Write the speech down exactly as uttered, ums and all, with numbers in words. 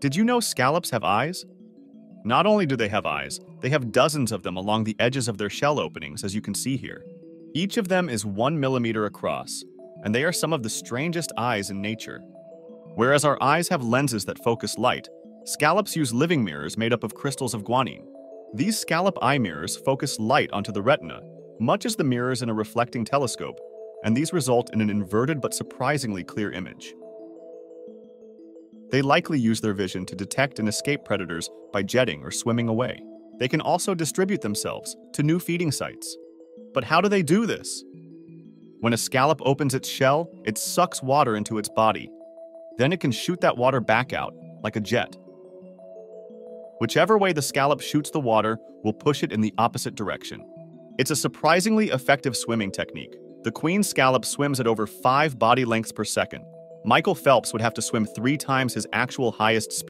Did you know scallops have eyes? Not only do they have eyes, they have dozens of them along the edges of their shell openings, as you can see here. Each of them is one millimeter across, and they are some of the strangest eyes in nature. Whereas our eyes have lenses that focus light, scallops use living mirrors made up of crystals of guanine. These scallop eye mirrors focus light onto the retina, much as the mirrors in a reflecting telescope, and these result in an inverted but surprisingly clear image. They likely use their vision to detect and escape predators by jetting or swimming away. They can also distribute themselves to new feeding sites. But how do they do this? When a scallop opens its shell, it sucks water into its body. Then it can shoot that water back out, like a jet. Whichever way the scallop shoots the water will push it in the opposite direction. It's a surprisingly effective swimming technique. The queen scallop swims at over five body lengths per second. Michael Phelps would have to swim three times his actual highest speed.